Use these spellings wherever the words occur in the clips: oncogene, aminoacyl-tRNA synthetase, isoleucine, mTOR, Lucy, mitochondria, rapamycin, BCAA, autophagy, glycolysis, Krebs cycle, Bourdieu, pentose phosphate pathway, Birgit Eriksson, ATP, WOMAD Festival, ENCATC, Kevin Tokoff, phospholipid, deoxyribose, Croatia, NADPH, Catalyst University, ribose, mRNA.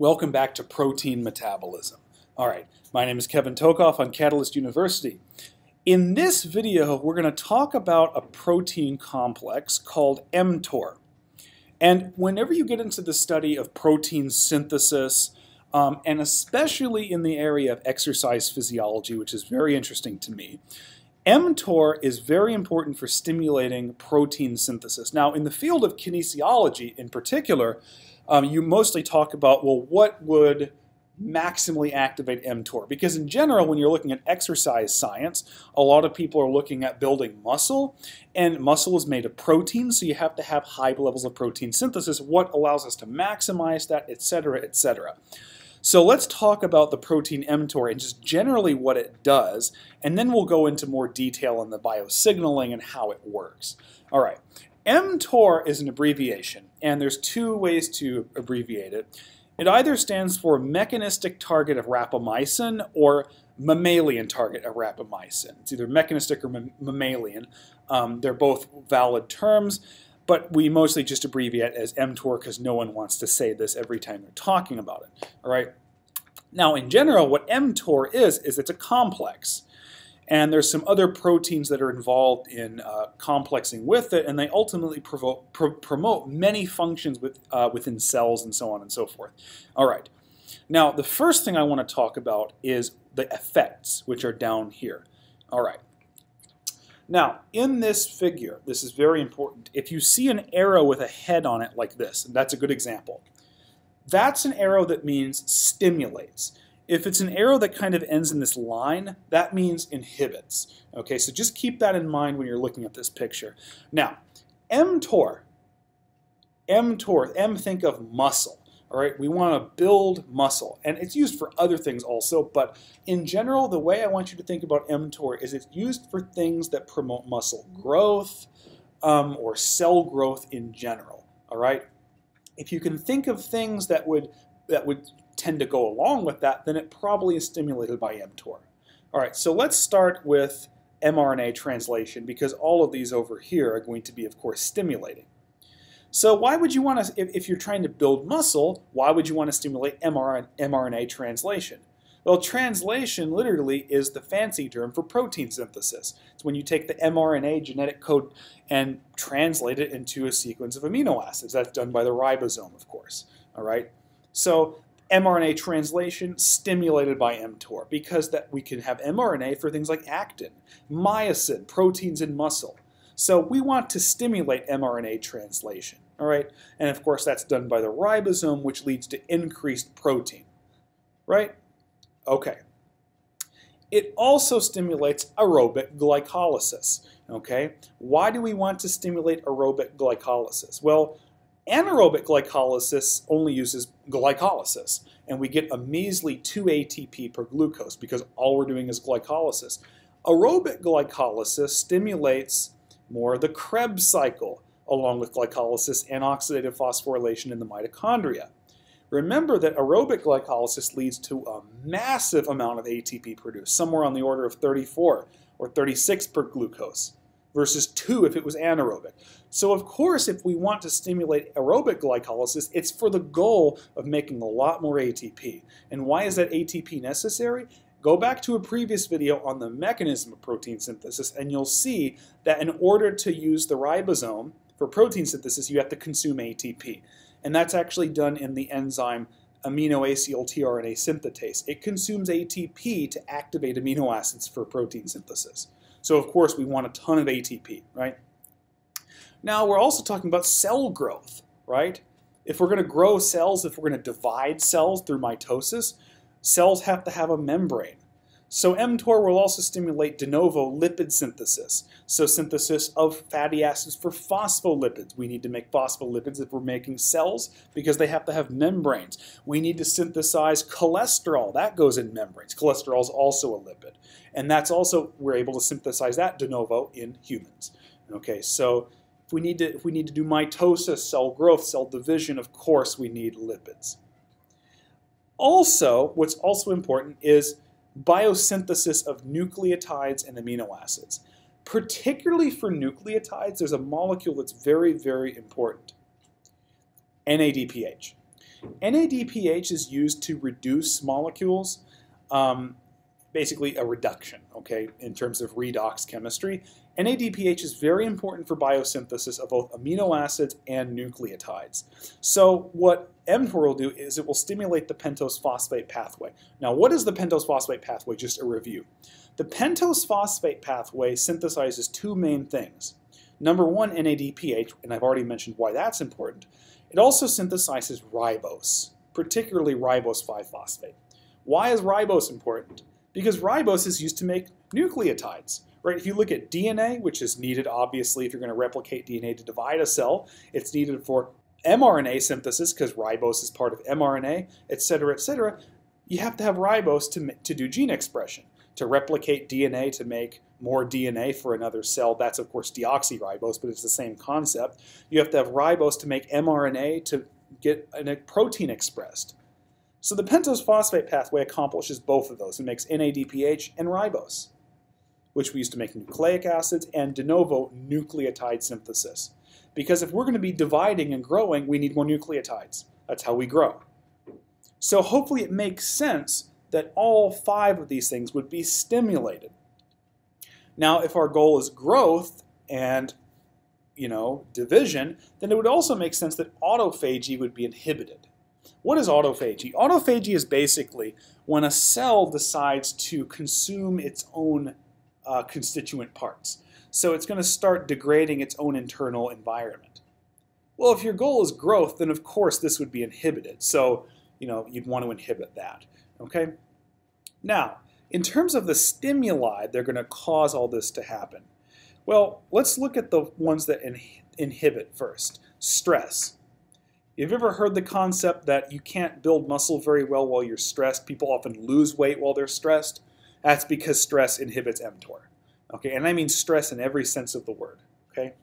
Welcome back to Protein Metabolism. All right, my name is Kevin Tokoff on Catalyst University. In this video, we're going to talk about a protein complex called mTOR. And whenever you get into the study of protein synthesis, and especially in the area of exercise physiology, which is very interesting to me, mTOR is very important for stimulating protein synthesis. Now, in the field of kinesiology in particular, you mostly talk about, well, what would maximally activate mTOR? Because in general, when you're looking at exercise science, a lot of people are looking at building muscle, and muscle is made of protein, so you have to have high levels of protein synthesis. What allows us to maximize that, etc., etc.? So let's talk about the protein mTOR and just generally what it does, and then we'll go into more detail on the biosignaling and how it works. All right, mTOR is an abbreviation, and there's two ways to abbreviate it. It either stands for mechanistic target of rapamycin or mammalian target of rapamycin. It's either mechanistic or mammalian. They're both valid terms, but we mostly just abbreviate as mTOR because no one wants to say this every time they're talking about it. All right. Now, in general, what mTOR is it's a complex. And there's some other proteins that are involved in complexing with it, and they ultimately promote many functions within cells and so on and so forth. All right. Now, the first thing I want to talk about is the effects, which are down here. All right. Now, in this figure, this is very important. If you see an arrow with a head on it like this, and that's a good example, that's an arrow that means stimulates. If it's an arrow that kind of ends in this line, that means inhibits. Okay, so just keep that in mind when you're looking at this picture. Now, mTOR, M, think of muscle. All right, we want to build muscle, and it's used for other things also, but in general, the way I want you to think about mTOR is it's used for things that promote muscle growth or cell growth in general. All right, if you can think of things that would tend to go along with that, then it probably is stimulated by mTOR. All right, so let's start with mRNA translation because all of these over here are going to be, of course, stimulating. So why would you want to, if you're trying to build muscle, why would you want to stimulate mRNA translation? Well, translation literally is the fancy term for protein synthesis. It's when you take the mRNA genetic code and translate it into a sequence of amino acids. That's done by the ribosome, of course. All right. So mRNA translation stimulated by mTOR because that we can have mRNA for things like actin, myosin, proteins in muscle. So we want to stimulate mRNA translation, all right? And of course, that's done by the ribosome, which leads to increased protein, right? Okay. It also stimulates aerobic glycolysis, okay? Why do we want to stimulate aerobic glycolysis? Well, anaerobic glycolysis only uses glycolysis, and we get a measly 2 ATP per glucose because all we're doing is glycolysis. Aerobic glycolysis stimulates more the Krebs cycle, along with glycolysis and oxidative phosphorylation in the mitochondria. Remember that aerobic glycolysis leads to a massive amount of ATP produced, somewhere on the order of 34 or 36 per glucose, versus 2 if it was anaerobic. So of course, if we want to stimulate aerobic glycolysis, it's for the goal of making a lot more ATP. And why is that ATP necessary? Go back to a previous video on the mechanism of protein synthesis, and you'll see that in order to use the ribosome for protein synthesis, you have to consume ATP. And that's actually done in the enzyme aminoacyl-tRNA synthetase. It consumes ATP to activate amino acids for protein synthesis. So, of course, we want a ton of ATP, right? Now, we're also talking about cell growth, right? If we're going to grow cells, if we're going to divide cells through mitosis, cells have to have a membrane. So mTOR will also stimulate de novo lipid synthesis. So synthesis of fatty acids for phospholipids. We need to make phospholipids if we're making cells because they have to have membranes. We need to synthesize cholesterol. That goes in membranes. Cholesterol is also a lipid. And that's also, we're able to synthesize that de novo in humans. Okay, so if we need to do mitosis, cell growth, cell division, of course we need lipids. Also, what's also important is biosynthesis of nucleotides and amino acids. Particularly for nucleotides, there's a molecule that's very, very important, NADPH. NADPH is used to reduce molecules, basically a reduction, okay, in terms of redox chemistry. NADPH is very important for biosynthesis of both amino acids and nucleotides. So what mTOR will do is it will stimulate the pentose phosphate pathway. Now, what is the pentose phosphate pathway? Just a review. The pentose phosphate pathway synthesizes two main things. Number one, NADPH, and I've already mentioned why that's important. It also synthesizes ribose, particularly ribose 5-phosphate. Why is ribose important? Because ribose is used to make nucleotides, right? If you look at DNA, which is needed, obviously, if you're going to replicate DNA to divide a cell, it's needed for mRNA synthesis because ribose is part of mRNA, etc., etc. You have to have ribose to do gene expression, to replicate DNA to make more DNA for another cell. That's, of course, deoxyribose, but it's the same concept. You have to have ribose to make mRNA to get a protein expressed. So the pentose phosphate pathway accomplishes both of those. It makes NADPH and ribose, which we use to make nucleic acids and de novo nucleotide synthesis. Because if we're going to be dividing and growing, we need more nucleotides. That's how we grow. So hopefully it makes sense that all five of these things would be stimulated. Now, if our goal is growth and, you know, division, then it would also make sense that autophagy would be inhibited. What is autophagy? Autophagy is basically when a cell decides to consume its own constituent parts. So it's going to start degrading its own internal environment. Well, if your goal is growth, then of course this would be inhibited. So, you know, you'd want to inhibit that. Okay? Now, in terms of the stimuli, they're going to cause all this to happen. Well, let's look at the ones that inhibit first. Stress. You've ever heard the concept that you can't build muscle very well while you're stressed? People often lose weight while they're stressed. That's because stress inhibits mTOR. Okay, and I mean stress in every sense of the word. Okay?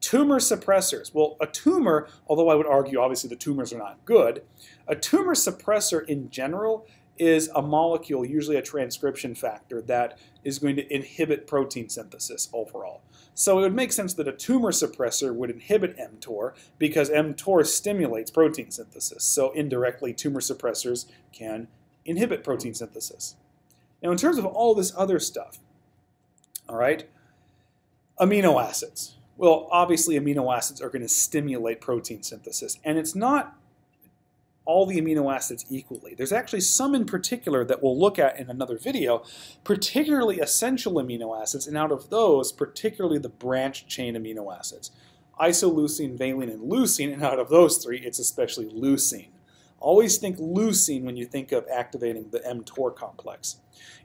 Tumor suppressors. Well, a tumor, although I would argue obviously the tumors are not good, a tumor suppressor in general is a molecule, usually a transcription factor, that is going to inhibit protein synthesis overall. So it would make sense that a tumor suppressor would inhibit mTOR because mTOR stimulates protein synthesis. So indirectly, tumor suppressors can inhibit protein synthesis. Now, in terms of all this other stuff, all right, amino acids. Well, obviously, amino acids are going to stimulate protein synthesis, and it's not all the amino acids equally. There's actually some in particular that we'll look at in another video, particularly essential amino acids, and out of those, particularly the branched chain amino acids. Isoleucine, valine, and leucine, and out of those three, it's especially leucine. Always think leucine when you think of activating the mTOR complex.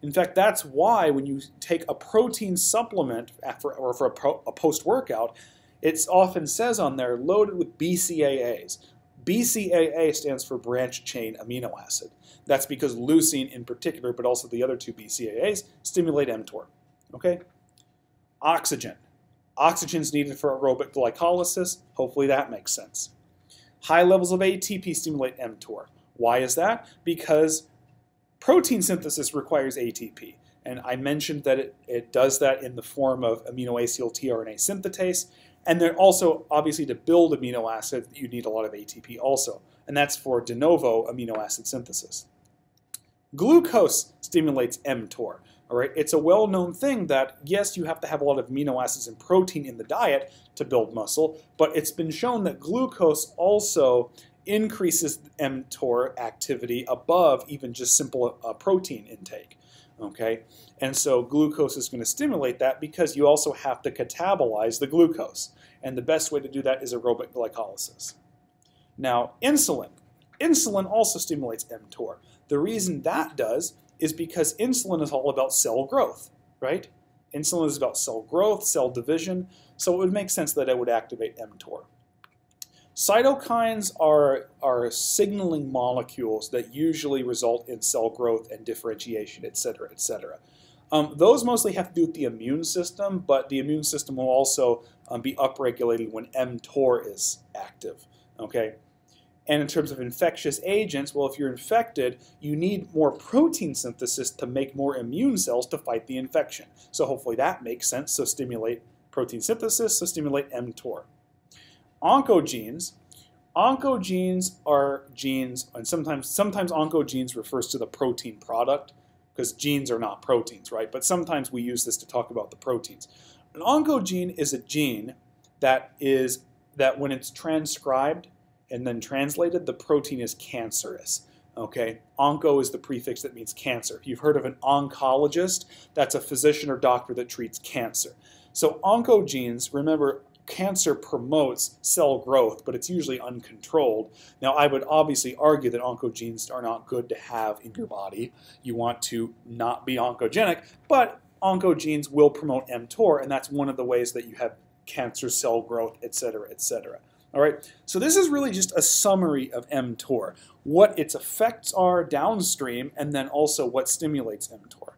In fact, that's why when you take a protein supplement for a post-workout, it often says on there, loaded with BCAAs. BCAA stands for branched chain amino acid. That's because leucine in particular, but also the other two BCAAs, stimulate mTOR. Okay? Oxygen. Oxygen's needed for aerobic glycolysis. Hopefully that makes sense. High levels of ATP stimulate mTOR. Why is that? Because protein synthesis requires ATP. And I mentioned that it does that in the form of aminoacyl-tRNA synthetase. And then also, obviously, to build amino acids, you need a lot of ATP also. And that's for de novo amino acid synthesis. Glucose stimulates mTOR. All right? It's a well-known thing that, yes, you have to have a lot of amino acids and protein in the diet to build muscle, but it's been shown that glucose also increases mTOR activity above even just simple protein intake. Okay, and so glucose is going to stimulate that because you also have to catabolize the glucose. And the best way to do that is aerobic glycolysis. Now, insulin. Insulin also stimulates mTOR. The reason that does is because insulin is all about cell growth, right? Insulin is about cell growth, cell division, so it would make sense that it would activate mTOR. Cytokines are signaling molecules that usually result in cell growth and differentiation, etc., etc. Those mostly have to do with the immune system, but the immune system will also be upregulated when mTOR is active. Okay? And in terms of infectious agents, well, if you're infected, you need more protein synthesis to make more immune cells to fight the infection. So hopefully that makes sense. So stimulate protein synthesis, so stimulate mTOR. Oncogenes, Oncogenes are genes, and sometimes oncogenes refers to the protein product, because genes are not proteins, right? But sometimes we use this to talk about the proteins. An oncogene is a gene that when it's transcribed and then translated, the protein is cancerous. Okay, onco is the prefix that means cancer. If you've heard of an oncologist, that's a physician or doctor that treats cancer. So oncogenes, remember, cancer promotes cell growth, but it's usually uncontrolled. Now, I would obviously argue that oncogenes are not good to have in your body. You want to not be oncogenic, but oncogenes will promote mTOR, and that's one of the ways that you have cancer cell growth, etc., etc. All right, so this is really just a summary of mTOR, what its effects are downstream, and then also what stimulates mTOR.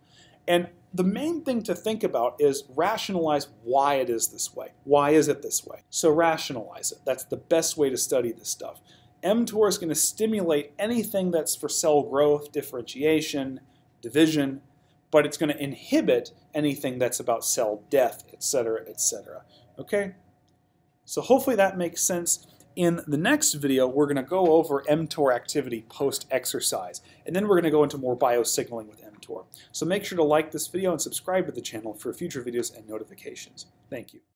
And the main thing to think about is rationalize why it is this way. Why is it this way? So rationalize it. That's the best way to study this stuff. mTOR is going to stimulate anything that's for cell growth, differentiation, division, but it's going to inhibit anything that's about cell death, etc., etc. Okay? So hopefully that makes sense. In the next video, we're going to go over mTOR activity post-exercise, and then we're going to go into more biosignaling with mTOR. So make sure to like this video and subscribe to the channel for future videos and notifications. Thank you.